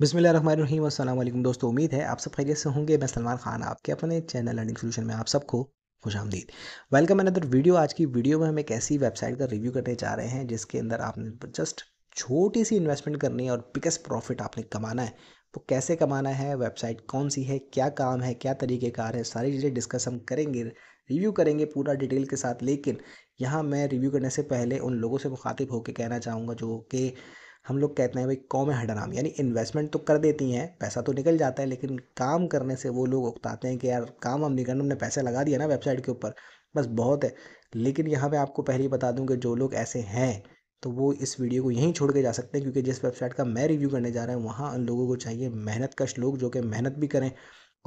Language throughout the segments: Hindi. बिस्मिल्लाहिर्रहमानिर्रहीम अस्सलाम वालेकुम दोस्तों, उम्मीद है आप सब खैरियत से होंगे। मैं सलमान खान आपके अपने चैनल लर्निंग सोल्यूशन में आप सबको खुशामदीद, वेलकम अनदर वीडियो। आज की वीडियो में हम एक ऐसी वेबसाइट का रिव्यू करने जा रहे हैं जिसके अंदर आपने जस्ट छोटी सी इन्वेस्टमेंट करनी है और बिगेस्ट प्रॉफिट आपने कमाना है। वो कैसे कमाना है, वेबसाइट कौन सी है, क्या काम है, क्या तरीक़ेकार है, सारी चीज़ें डिस्कस हम करेंगे, रिव्यू करेंगे पूरा डिटेल के साथ। लेकिन यहाँ मैं रिव्यू करने से पहले उन लोगों से मुखातिब होकर कहना चाहूँगा जो कि हम लोग कहते हैं भाई कौम है हडराम, यानी इन्वेस्टमेंट तो कर देती हैं, पैसा तो निकल जाता है, लेकिन काम करने से वो लोग उकताते हैं कि यार काम हम नहीं करना, हमने पैसा लगा दिया ना वेबसाइट के ऊपर, बस बहुत है। लेकिन यहाँ पे आपको पहले ही बता दूं कि जो लोग ऐसे हैं तो वो इस वीडियो को यहीं छोड़ के जा सकते हैं, क्योंकि जिस वेबसाइट का मैं रिव्यू करने जा रहा हूँ वहाँ उन लोगों को चाहिए मेहनतकश लोग जो कि मेहनत भी करें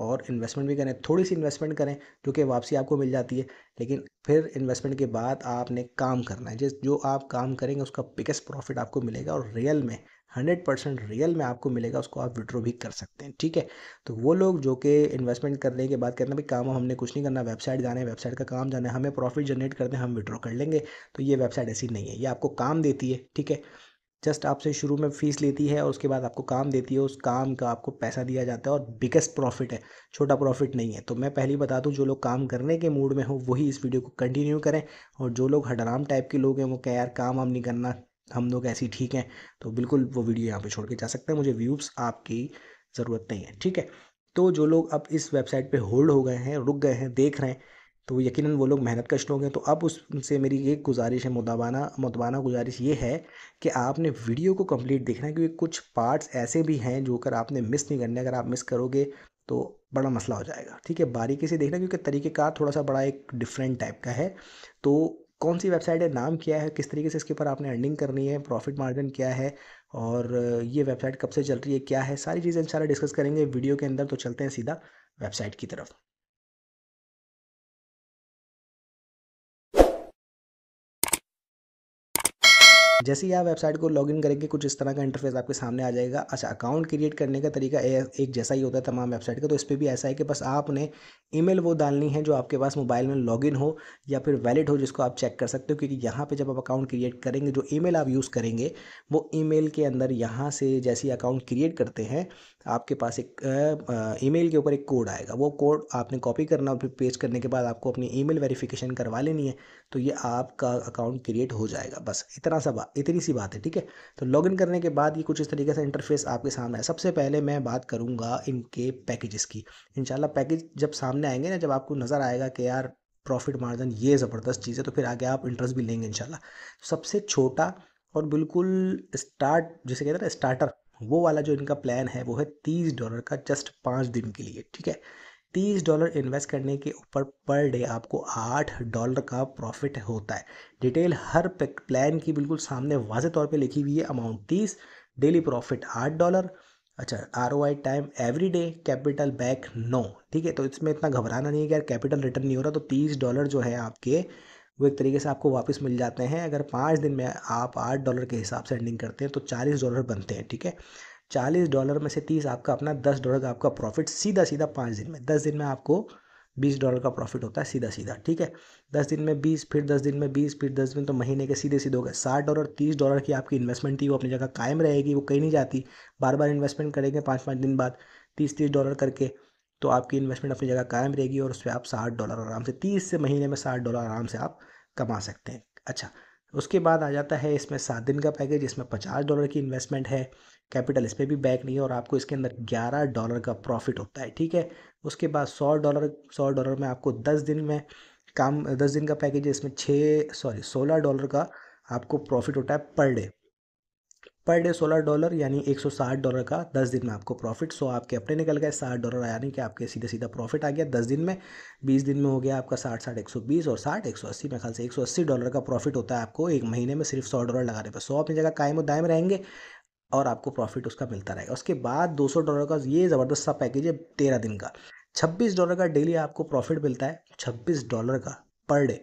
और इन्वेस्टमेंट भी करें। थोड़ी सी इन्वेस्टमेंट करें जो कि वापसी आपको मिल जाती है, लेकिन फिर इन्वेस्टमेंट के बाद आपने काम करना है। जिस जो आप काम करेंगे उसका बिगेस्ट प्रॉफिट आपको मिलेगा और रियल में 100% रियल में आपको मिलेगा, उसको आप विड्रॉ भी कर सकते हैं। ठीक है, तो वो लोग जो कि इन्वेस्टमेंट करने के बाद कहते हैं भाई काम हमने कुछ नहीं करना, वेबसाइट जाना है, वेबसाइट का काम जाना है, हमें प्रॉफिट जनरेट करते हैं, हम विड्रॉ कर लेंगे, तो ये वेबसाइट ऐसी नहीं है, ये आपको काम देती है। ठीक है, जस्ट आपसे शुरू में फ़ीस लेती है और उसके बाद आपको काम देती है, उस काम का आपको पैसा दिया जाता है और बिगेस्ट प्रॉफिट है, छोटा प्रॉफिट नहीं है। तो मैं पहले ही बता दूं जो लोग काम करने के मूड में हो वही इस वीडियो को कंटिन्यू करें, और जो लोग हडराम टाइप के लोग हैं वो कह यार काम हम नहीं करना, हम लोग ऐसे ठीक हैं, तो बिल्कुल वो वीडियो यहाँ पर छोड़ के जा सकते हैं, मुझे व्यूज़ आपकी ज़रूरत नहीं है। ठीक है, तो जो लोग अब इस वेबसाइट पर होल्ड हो गए हैं, रुक गए हैं, देख रहे हैं, तो यकीनन वो लोग मेहनतकश लोग हैं। तो अब उनसे मेरी ये गुजारिश है, मुताबाना गुजारिश ये है कि आपने वीडियो को कंप्लीट देखना है, क्योंकि कुछ पार्ट्स ऐसे भी हैं जो कर आपने मिस नहीं करने, अगर आप मिस करोगे तो बड़ा मसला हो जाएगा। ठीक है, बारीकी से देखना क्योंकि तरीक़ेकार थोड़ा सा बड़ा एक डिफरेंट टाइप का है। तो कौन सी वेबसाइट है, नाम क्या है, किस तरीके से इसके ऊपर आपने अर्निंग करनी है, प्रॉफिट मार्जिन क्या है, और ये वेबसाइट कब से चल रही है, क्या है, सारी चीज़ें इंशाल्लाह डिस्कस करेंगे वीडियो के अंदर। तो चलते हैं सीधा वेबसाइट की तरफ। जैसे ही आप वेबसाइट को लॉगिन करेंगे कुछ इस तरह का इंटरफेस आपके सामने आ जाएगा। अच्छा, अकाउंट क्रिएट करने का तरीका एक जैसा ही होता है तमाम वेबसाइट का, तो इस पर भी ऐसा है कि बस आपने ईमेल वो डालनी है जो आपके पास मोबाइल में लॉगिन हो या फिर वैलिड हो, जिसको आप चेक कर सकते हो। क्योंकि यहाँ पे जब आप अकाउंट क्रिएट करेंगे जो ईमेल आप यूज़ करेंगे वो ईमेल के अंदर यहाँ से जैसे ही अकाउंट क्रिएट करते हैं आपके पास एक ईमेल के ऊपर एक कोड आएगा, वो कोड आपने कॉपी करना और फिर पेस्ट करने के बाद आपको अपनी ईमेल वेरिफिकेशन करवा लेनी है, तो ये आपका अकाउंट क्रिएट हो जाएगा। बस इतनी सी बात है। ठीक है, तो लॉगिन करने के बाद ये कुछ इस तरीके से इंटरफेस आपके सामने है। सबसे पहले मैं बात करूँगा इनके पैकेजेस की, इंशाल्लाह पैकेज जब सामने आएंगे ना, जब आपको नज़र आएगा कि यार प्रॉफिट मार्जिन ये ज़बरदस्त चीज़ है, तो फिर आगे आप इंटरेस्ट भी लेंगे इंशाल्लाह। सबसे छोटा और बिल्कुल स्टार्ट जिसे कहते हैं ना स्टार्टर, वो वाला जो इनका प्लान है वो है $30 का, जस्ट 5 दिन के लिए। ठीक है, $30 इन्वेस्ट करने के ऊपर पर डे आपको $8 का प्रॉफिट होता है। डिटेल हर प्लान की बिल्कुल सामने वाजे तौर पे लिखी हुई है, अमाउंट 30, डेली प्रॉफिट $8। अच्छा, ROI time every day, capital back 9। ठीक है, तो इसमें इतना घबराना नहीं है कि यार कैपिटल रिटर्न नहीं हो रहा, तो $30 जो है आपके वो एक तरीके से आपको वापस मिल जाते हैं। अगर 5 दिन में आप $8 के हिसाब से अर्निंग करते हैं तो $40 बनते हैं। ठीक है, $40 में से 30 आपका अपना, $10 का आपका प्रॉफिट सीधा 5 दिन में। 10 दिन में आपको $20 का प्रॉफिट होता है सीधा। ठीक है, 10 दिन में 20, फिर 10 दिन में 20, फिर 10 दिन, तो महीने के सीधे हो गए $60। $30 की आपकी इन्वेस्टमेंट थी, वो अपनी जगह कायम रहेगी, वो कहीं नहीं जाती। बार इन्वेस्टमेंट करेंगे 5-5 दिन बाद $30 करके, तो आपकी इन्वेस्टमेंट अपनी जगह कायम रहेगी और उस पर आप $60 आराम से, 30 से महीने में $60 आराम से आप कमा सकते हैं। अच्छा, उसके बाद आ जाता है इसमें 7 दिन का पैकेज, इसमें $50 की इन्वेस्टमेंट है, कैपिटल इस पर भी बैक नहीं है और आपको इसके अंदर $11 का प्रॉफिट होता है। ठीक है, उसके बाद $100 में आपको 10 दिन में 10 दिन का पैकेज है, इसमें $16 का आपको प्रॉफिट होता है पर डे $16, यानी $160 का 10 दिन में आपको प्रॉफिट। 100 आपके अपने निकल गए, $60 यानी कि आपके सीधा प्रॉफिट आ गया 10 दिन में। 20 दिन में हो गया आपका 60 120 और 60 180, मेरे ख्याल से $180 का प्रॉफिट होता है आपको एक महीने में, सिर्फ $100 लगाने पर। 100 अपनी जगह कायम और दायम रहेंगे और आपको प्रॉफिट उसका मिलता रहेगा। उसके बाद $200 का ये ज़बरदस्त सा पैकेज है 13 दिन का, $26 का डेली आपको प्रॉफिट मिलता है, $26 का पर डे।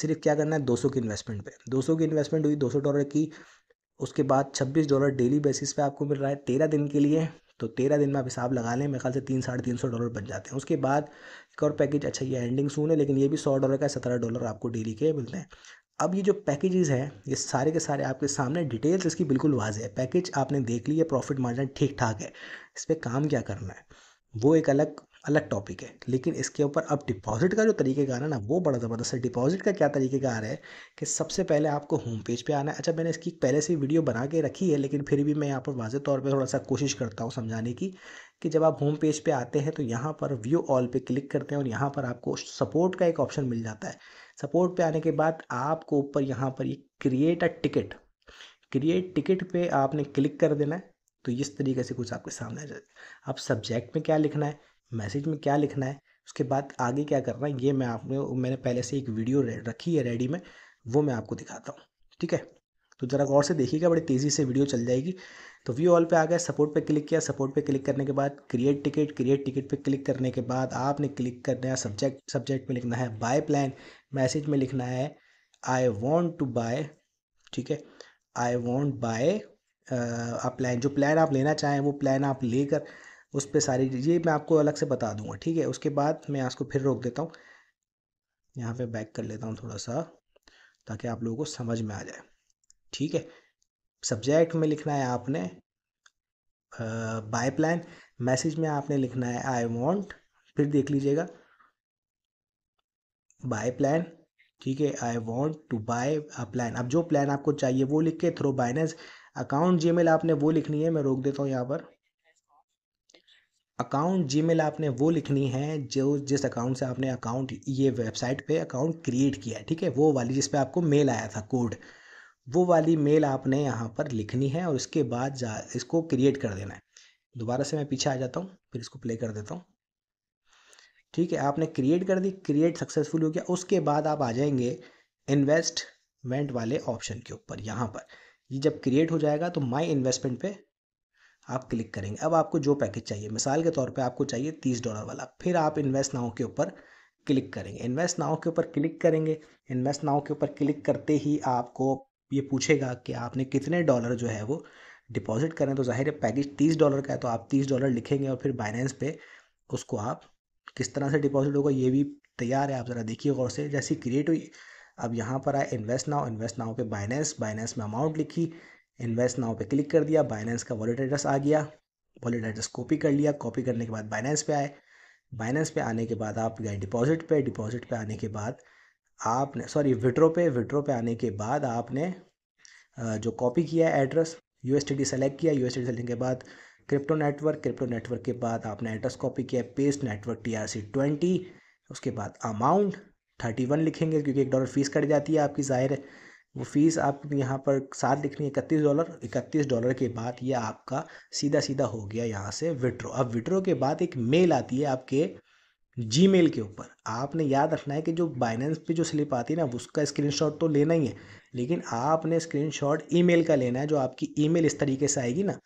सिर्फ क्या करना है, 200 की इन्वेस्टमेंट पे, 200 की इन्वेस्टमेंट हुई $200 की, उसके बाद $26 डेली बेसिस पे आपको मिल रहा है 13 दिन के लिए, तो 13 दिन में आप हिसाब लगा लें, मेरे ख्याल से $300-350 बन जाते हैं। उसके बाद एक और पैकेज, अच्छा ये एंडिंग सून है लेकिन ये भी $100 का, $17 आपको डेली के मिलते हैं। अब ये जो पैकेजेस हैं ये सारे के सारे आपके सामने डिटेल्स इसकी बिल्कुल वाज़े है। पैकेज आपने देख ली है, प्रॉफिट मार्जिन ठीक ठाक है, इस पर काम क्या करना है वो एक अलग टॉपिक है। लेकिन इसके ऊपर अब डिपॉजिट का जो तरीक़ेकार है ना वो बड़ा ज़बरदस्त है। डिपॉजिट का क्या तरीक़ेकार है कि सबसे पहले आपको होम पेज पे आना है। अच्छा, मैंने इसकी पहले से वीडियो बना के रखी है लेकिन फिर भी मैं यहाँ पर वाज़े तौर पे थोड़ा सा कोशिश करता हूँ समझाने की कि जब आप होम पेज पे आते हैं तो यहाँ पर व्यू ऑल पे क्लिक करते हैं और यहाँ पर आपको सपोर्ट का एक ऑप्शन मिल जाता है। सपोर्ट पे आने के बाद आपको ऊपर यहाँ पर ये create a ticket, create ticket पे आपने क्लिक कर देना है। तो इस तरीके से कुछ आपके सामने आ जाएगा। अब सब्जेक्ट में क्या लिखना है, मैसेज में क्या लिखना है, उसके बाद आगे क्या करना है, ये मैं मैंने पहले से एक वीडियो रखी है रेडी में, वो मैं आपको दिखाता हूँ। ठीक है, तो ज़रा गौर से देखिएगा, बड़ी तेज़ी से वीडियो चल जाएगी। तो व्यू ऑल पे आ गए, सपोर्ट पे क्लिक किया, सपोर्ट पे क्लिक करने के बाद क्रिएट टिकट, क्रिएट टिकट पे क्लिक करने के बाद आपने क्लिक करना है सब्जेक्ट, सब्जेक्ट में लिखना है बाय प्लान, मैसेज में लिखना है आई वॉन्ट टू बाय। ठीक है, आई वॉन्ट बाय आप प्लान, जो प्लान आप लेना चाहें वो प्लान आप लेकर उस पर सारी ये मैं आपको अलग से बता दूंगा। ठीक है, उसके बाद मैं इसको फिर रोक देता हूँ, यहाँ पे बैक कर लेता हूँ थोड़ा सा ताकि आप लोगों को समझ में आ जाए। ठीक है, सब्जेक्ट में लिखना है आपने बाय प्लान, मैसेज में आपने लिखना है आई वांट, फिर देख लीजिएगा बाय प्लान। ठीक है, I want to buy a plan. अब जो प्लान आपको चाहिए वो लिख के थ्रू बाइनेंस अकाउंट जीमेल आपने वो लिखनी है। मैं रोक देता हूँ यहाँ पर। अकाउंट जीमेल आपने वो लिखनी है जो जिस अकाउंट से आपने अकाउंट ये वेबसाइट पे अकाउंट क्रिएट किया है। ठीक है, वो वाली जिस पे आपको मेल आया था कोड, वो वाली मेल आपने यहाँ पर लिखनी है और इसके बाद इसको क्रिएट कर देना है। दोबारा से मैं पीछे आ जाता हूँ, फिर इसको प्ले कर देता हूँ। ठीक है, आपने क्रिएट कर दी, क्रिएट सक्सेसफुल हो गया। उसके बाद आप आ जाएंगे इन्वेस्टमेंट वाले ऑप्शन के ऊपर। यहाँ पर ये जब क्रिएट हो जाएगा तो माई इन्वेस्टमेंट पे आप क्लिक करेंगे। अब आपको जो पैकेज चाहिए, मिसाल के तौर पे आपको चाहिए $30 वाला, फिर आप इन्वेस्ट नाउ के ऊपर क्लिक करेंगे। इन्वेस्ट नाउ के ऊपर क्लिक करेंगे, इन्वेस्ट नाउ के ऊपर क्लिक करते ही आपको ये पूछेगा कि आपने कितने डॉलर जो है वो डिपॉजिट करें। तो जाहिर है पैकेज $30 का है तो आप $30 लिखेंगे और फिर बाइनेंस पे उसको आप किस तरह से डिपॉजिट होगा ये भी तैयार है। आप ज़रा देखिए गौर से, जैसी क्रिएट हुई अब यहाँ पर आए इन्वेस्ट नाउ, इन्वेस्ट नाउ पे बाइनेंस, बाइनेंस में अमाउंट लिखी, इन्वेस्ट नाउ पे क्लिक कर दिया, बाइनेंस का वॉलेट एड्रेस आ गया, वॉलेट एड्रेस कॉपी कर लिया, कॉपी करने के बाद बाइनेंस पे आए, बाइनेंस पे आने के बाद आप गए डिपॉजिट पे, डिपॉजिट पे आने के बाद आपने विड्रो पे आने के बाद आपने जो कॉपी किया है एड्रेस USDT सेलेक्ट किया, USDT सेलेक्ट के बाद क्रिप्टो नेटवर्क, क्रिप्टो नेटवर्क के बाद आपने एड्रेस कॉपी किया पेस्ट नेटवर्क TRC20, उसके बाद अमाउंट 31 लिखेंगे क्योंकि $1 फीस कट जाती है आपकी, जाहिर है वो फीस आप यहाँ पर साथ लिखनी है $31। $31 के बाद ये आपका सीधा सीधा हो गया यहाँ से विड्रो। अब विड्रो के बाद एक मेल आती है आपके जीमेल के ऊपर। आपने याद रखना है कि जो बाइनेंस पे जो स्लिप आती है ना उसका स्क्रीनशॉट तो लेना ही है, लेकिन आपने स्क्रीनशॉट ईमेल का लेना है। जो आपकी ईमेल इस तरीके से आएगी ना,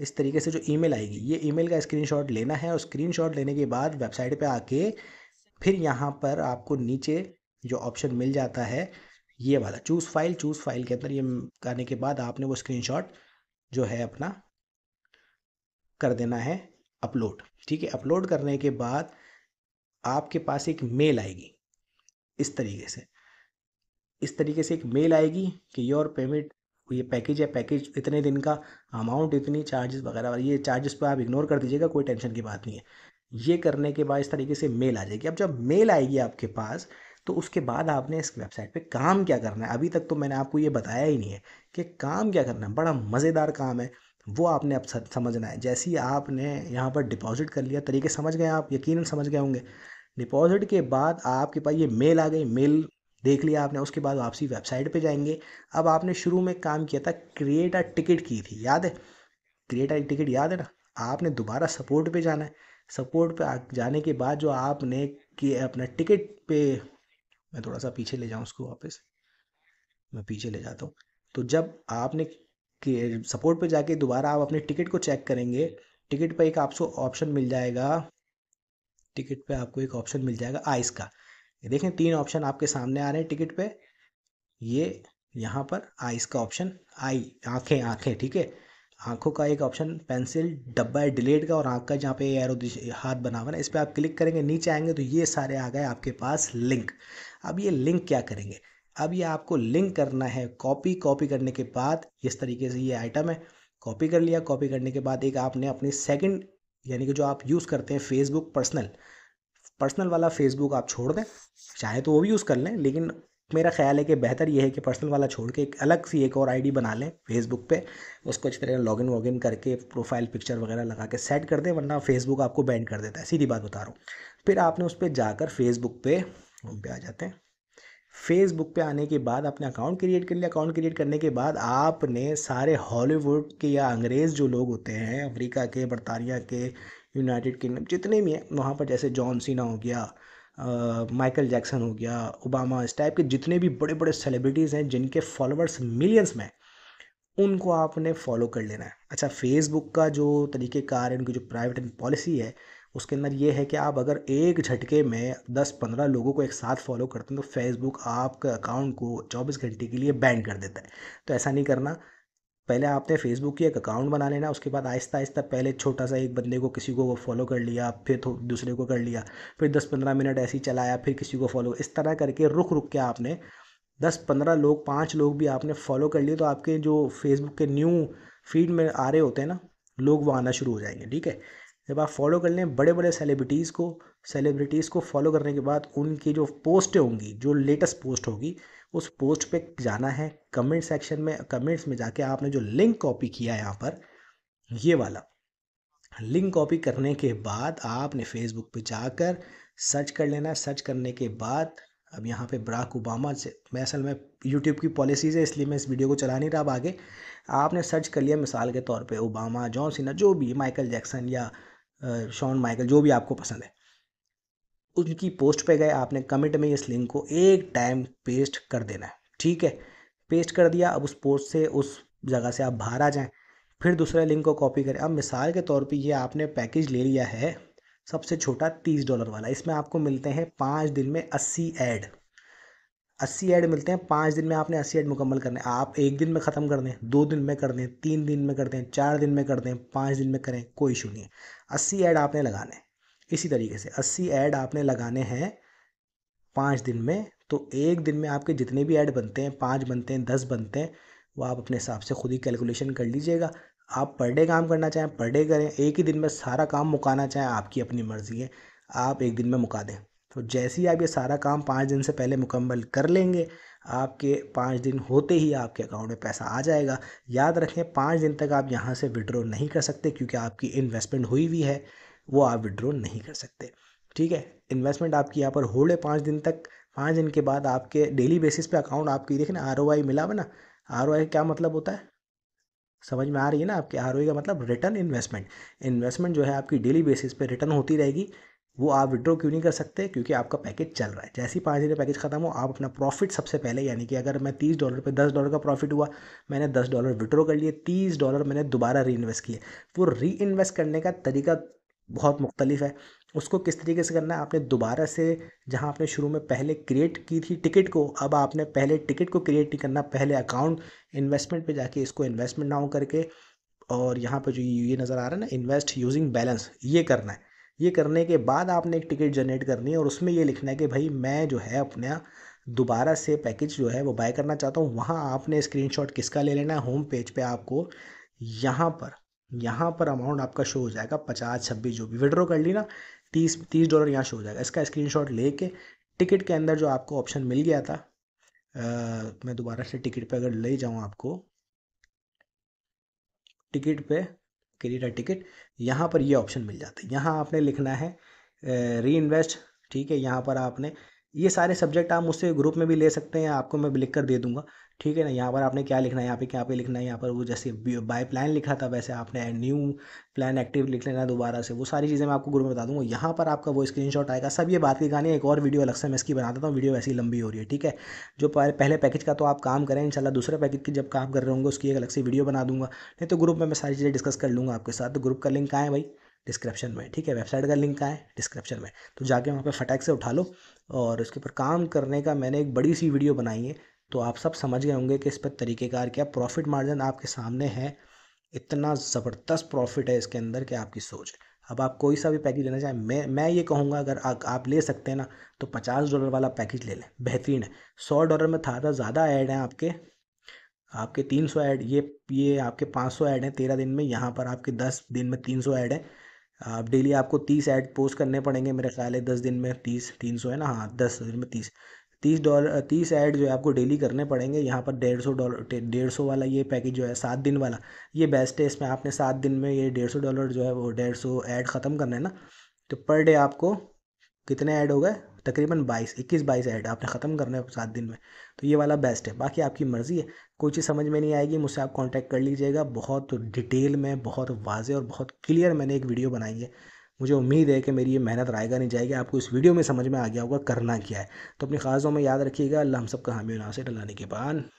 इस तरीके से जो ईमेल आएगी ये ईमेल का स्क्रीनशॉट लेना है। और स्क्रीनशॉट लेने के बाद वेबसाइट पर आके फिर यहाँ पर आपको नीचे जो ऑप्शन मिल जाता है ये वाला चूज़ फाइल, चूज़ फाइल के अंदर ये आने के बाद आपने वो स्क्रीनशॉट जो है अपना कर देना है अपलोड। ठीक है, अपलोड करने के बाद आपके पास एक मेल आएगी इस तरीके से, इस तरीके से एक मेल आएगी कि योर पेमेंट, ये पैकेज है, पैकेज इतने दिन का, अमाउंट इतनी, चार्जेस वगैरह, ये चार्जेस पर आप इग्नोर कर दीजिएगा, कोई टेंशन की बात नहीं है। ये करने के बाद इस तरीके से मेल आ जाएगी। अब जब मेल आएगी आपके पास तो उसके बाद आपने इस वेबसाइट पे काम क्या करना है, अभी तक तो मैंने आपको ये बताया ही नहीं है कि काम क्या करना है। बड़ा मज़ेदार काम है, वो आपने अब समझना है। जैसे ही आपने यहाँ पर डिपॉजिट कर लिया, तरीके समझ गए आप, यकीनन समझ गए होंगे। डिपॉजिट के बाद आपके पास ये मेल आ गई, मेल देख लिया आपने, उसके बाद वापसी वेबसाइट पर जाएंगे। अब आपने शुरू में काम किया था, क्रिएट अ टिकट की थी, याद है, क्रिएट अ टिकट याद है ना। आपने दोबारा सपोर्ट पर जाना है, सपोर्ट पर जाने के बाद जो आपने अपना टिकट पे, मैं थोड़ा सा पीछे ले जाऊँ उसको वापस, मैं पीछे ले जाता हूँ। तो जब आपने सपोर्ट पे जाके दोबारा आप अपने टिकट को चेक करेंगे, टिकट पे एक आपको ऑप्शन मिल जाएगा, टिकट पे आपको एक ऑप्शन मिल जाएगा आइस का। ये देखें 3 ऑप्शन आपके सामने आ रहे हैं टिकट पे, ये यहाँ पर आइस का ऑप्शन, आई आँखें, आँखें, ठीक है, आँखों का एक ऑप्शन, पेंसिल डब्बा है डिलीट का, और आँख का जहाँ पे एरो हाथ बना हुआ है इस पर आप क्लिक करेंगे, नीचे आएंगे तो ये सारे आ गए आपके पास लिंक। अब ये लिंक क्या करेंगे, अब ये आपको लिंक करना है, कॉपी करने के बाद इस तरीके से ये आइटम है, कॉपी कर लिया। कॉपी करने के बाद एक आपने अपनी सेकंड यानी कि जो आप यूज़ करते हैं फेसबुक पर्सनल वाला फेसबुक आप छोड़ दें, चाहे तो वो भी यूज़ कर लें, लेकिन मेरा ख्याल है कि बेहतर ये है कि पर्सनल वाला छोड़ के एक अलग सी एक और आईडी बना लें फेसबुक पे, उसको अच्छी तरह लॉगिन वॉगिन करके प्रोफाइल पिक्चर वगैरह लगा के सेट कर दें, वरना फेसबुक आपको बैन कर देता है, सीधी बात बता रहा हूँ। फिर आपने उस पर जाकर फेसबुक पे हम पे आ जाते हैं। फेसबुक पे आने के बाद आपने अकाउंट क्रिएट कर लिया। अकाउंट क्रिएट करने के बाद आपने सारे हॉलीवुड के या अंग्रेज़ जो लोग होते हैं अमेरिका के, बरतानिया के, यूनाइटेड किंगडम जितने भी हैं वहाँ पर, जैसे जॉन सीना हो गया, माइकल जैक्सन हो गया, ओबामा, इस टाइप के जितने भी बड़े बड़े सेलिब्रिटीज़ हैं जिनके फॉलोअर्स मिलियंस में, उनको आपने फॉलो कर लेना है। अच्छा, फेसबुक का जो तरीक़ेकार है, उनकी जो प्राइवेट पॉलिसी है, उसके अंदर ये है कि आप अगर एक झटके में 10-15 लोगों को एक साथ फॉलो करते हैं तो फेसबुक आपके अकाउंट को 24 घंटे के लिए बैन कर देता है। तो ऐसा नहीं करना, पहले आपने फेसबुक की एक अकाउंट बना लेना, उसके बाद आहिस्ता आहिस्ता पहले छोटा सा एक बंदे को किसी को फॉलो कर लिया, फिर दूसरे को कर लिया, फिर 10-15 मिनट ऐसे ही चलाया, फिर किसी को फॉलो, इस तरह करके रुक के आपने 10-15 लोग, 5 लोग भी आपने फॉलो कर लिए तो आपके जो फेसबुक के न्यू फीड में आ रहे होते हैं ना लोग, वो आना शुरू हो जाएंगे। ठीक है, जब आप फॉलो कर लें बड़े बड़े सेलिब्रिटीज़ को फॉलो करने के बाद उनकी जो पोस्टें होंगी, जो लेटेस्ट पोस्ट होगी, उस पोस्ट पे जाना है, कमेंट सेक्शन में, कमेंट्स में जाके आपने जो लिंक कॉपी किया है यहाँ पर, ये वाला लिंक कॉपी करने के बाद आपने फेसबुक पे जाकर सर्च कर लेना। सर्च करने के बाद अब यहाँ पे बराक ओबामा से, मैं असल में यूट्यूब की पॉलिसीज़ है इसलिए मैं इस वीडियो को चला नहीं रहा। अब आगे आपने सर्च कर लिया, मिसाल के तौर पे ओबामा, जॉन सीना, जो भी, माइकल जैक्सन या शॉन माइकल, जो भी आपको पसंद है, उनकी पोस्ट पे गए। आपने कमेंट में इस लिंक को एक टाइम पेस्ट कर देना है। ठीक है, पेस्ट कर दिया। अब उस पोस्ट से, उस जगह से आप बाहर आ जाएं, फिर दूसरे लिंक को कॉपी करें। अब मिसाल के तौर पे ये आपने पैकेज ले लिया है सबसे छोटा $30 वाला, इसमें आपको मिलते हैं 5 दिन में 80 ऐड, 80 ऐड मिलते हैं 5 दिन में। आपने 80 ऐड मुकम्मल करने, आप 1 दिन में ख़त्म कर दें, 2 दिन में कर दें, 3 दिन में कर दें, 4 दिन में कर दें, 5 दिन में करें, कोई इशू नहीं है। 80 ऐड आपने लगाने हैं, इसी तरीके से 80 ऐड आपने लगाने हैं 5 दिन में। तो एक दिन में आपके जितने भी ऐड बनते हैं, 5 बनते हैं, 10 बनते हैं, वो आप अपने हिसाब से खुद ही कैलकुलेशन कर लीजिएगा। आप पर डे काम करना चाहें पर डे करें, एक ही दिन में सारा काम मुकाना चाहें आपकी अपनी मर्ज़ी है, आप एक दिन में मुका दें। तो जैसे ही आप ये सारा काम 5 दिन से पहले मुकम्मल कर लेंगे, आपके 5 दिन होते ही आपके अकाउंट में पैसा आ जाएगा। याद रखें 5 दिन तक आप यहाँ से विड्रॉ नहीं कर सकते, क्योंकि आपकी इन्वेस्टमेंट हुई हुई है, वो आप विड्रॉ नहीं कर सकते। ठीक है, इन्वेस्टमेंट आपकी यहाँ पर होल्ड है 5 दिन तक। 5 दिन के बाद आपके डेली बेसिस पे अकाउंट आपकी, देखिए ना ROI मिला हुआ ना, ROI क्या मतलब होता है समझ में आ रही है ना आपके, ROI का मतलब रिटर्न इन्वेस्टमेंट। इन्वेस्टमेंट जो है आपकी डेली बेसिस पे रिटर्न होती रहेगी, वो आप विड्रॉ क्यों नहीं कर सकते, क्योंकि आपका पैकेज चल रहा है। जैसे ही 5 दिन का पैकेज खत्म हो, आप अपना प्रॉफिट सबसे पहले, यानी कि अगर मैं $30 पे $10 का प्रॉफिट हुआ, मैंने $10 विड्रॉ कर लिए, $30 मैंने दोबारा री इन्वेस्ट किए। वो री इन्वेस्ट करने का तरीका बहुत मुख्तलिफ है, उसको किस तरीके से करना है। आपने दोबारा से, जहां आपने शुरू में पहले क्रिएट की थी टिकट को, अब आपने पहले टिकट को क्रिएट नहीं करना, पहले अकाउंट इन्वेस्टमेंट पे जाके इसको इन्वेस्टमेंट नाउ करके, और यहाँ पे जो ये नज़र आ रहा है ना, इन्वेस्ट यूजिंग बैलेंस, ये करना है। ये करने के बाद आपने एक टिकट जनरेट करनी है और उसमें ये लिखना है कि भाई मैं जो है अपना दोबारा से पैकेज जो है वो बाय करना चाहता हूँ। वहाँ आपने स्क्रीनशॉट किसका ले लेना है, होम पेज पर आपको यहाँ पर अमाउंट आपका शो हो जाएगा 50, 26, जो भी विड्रॉ कर ली ना, $30 यहाँ शो हो जाएगा। इसका स्क्रीनशॉट लेके टिकट के अंदर जो आपको ऑप्शन मिल गया था, मैं दोबारा से टिकट पे अगर ले जाऊँ आपको, टिकट पे क्रिएट अ टिकट, यहाँ पर ये ऑप्शन मिल जाता है। यहाँ आपने लिखना है री इन्वेस्ट। ठीक है, यहाँ पर आपने ये सारे सब्जेक्ट आप मुझसे ग्रुप में भी ले सकते हैं, आपको मैं लिख कर दे दूंगा। ठीक है ना, यहाँ पर आपने क्या लिखना है, यहाँ पे लिखना है, यहाँ पर वो जैसे बाय प्लान लिखा था वैसे आपने न्यू प्लान एक्टिव लिख लेना दोबारा से। वो सारी चीज़ें मैं आपको ग्रुप में बता दूंगा। यहाँ पर आपका वो स्क्रीनशॉट आएगा। सब ये बात की कहानी, एक और वीडियो अलग से मैं इसकी बना देता हूँ, वीडियो वैसी लंबी हो रही है। ठीक है, जो पहले पैकेज का तो आप काम करें, इंशाल्लाह दूसरे पैकेज की जब काम कर रहे होंगे उसकी एक अलग से वीडियो बना दूंगा, नहीं तो ग्रुप में मैं सारी चीज़ें डिस्कस कर लूँगा आपके साथ। तो ग्रुप का लिंक आए भाई डिस्क्रिप्शन में, ठीक है, वेबसाइट का लिंक आए डिस्क्रिप्शन में, तो जाके वहाँ पर फटाक से उठा लो। और उसके ऊपर काम करने का मैंने एक बड़ी सी वीडियो बनाई है, तो आप सब समझ गए होंगे कि इस पर तरीक़ेकार क्या, प्रॉफिट मार्जिन आपके सामने है, इतना ज़बरदस्त प्रॉफिट है इसके अंदर कि आपकी सोच। अब आप कोई सा भी पैकेज लेना चाहें, मैं ये कहूँगा अगर आप ले सकते हैं ना तो $50 वाला पैकेज ले लें, बेहतरीन है। $100 में था ज़्यादा ऐड हैं आपके, आपके 300 ऐड, ये आपके 500 ऐड हैं 13 दिन में, यहाँ पर आपके 10 दिन में 300 ऐड हैं। आप डेली आपको 30 ऐड पोस्ट करने पड़ेंगे, मेरा ख्याल है 10 दिन में 30, 300 है ना, हाँ 10 दिन में 30 डॉलर 30 ऐड जो है आपको डेली करने पड़ेंगे। यहाँ पर $150 $150 वाला ये पैकेज जो है 7 दिन वाला ये बेस्ट है, इसमें आपने 7 दिन में ये $150 जो है वो 150 ऐड ख़त्म करना है ना, तो पर डे आपको कितने ऐड हो गए, तकरीबन 22 ऐड आपने ख़त्म करना है 7 दिन में, तो ये वाला बेस्ट है। बाकी आपकी मर्ज़ी है, कोई चीज़ समझ में नहीं आएगी मुझसे आप कांटेक्ट कर लीजिएगा, बहुत डिटेल में, बहुत वाज़े और बहुत क्लियर मैंने एक वीडियो बनाई है। मुझे उम्मीद है कि मेरी ये मेहनत रायगा नहीं जाएगी, आपको इस वीडियो में समझ में आ गया होगा करना क्या है। तो अपनी ख़ासों में याद रखिएगा, अल्लाह हम सब का हामी नासिर, अल्लाह निगहबान।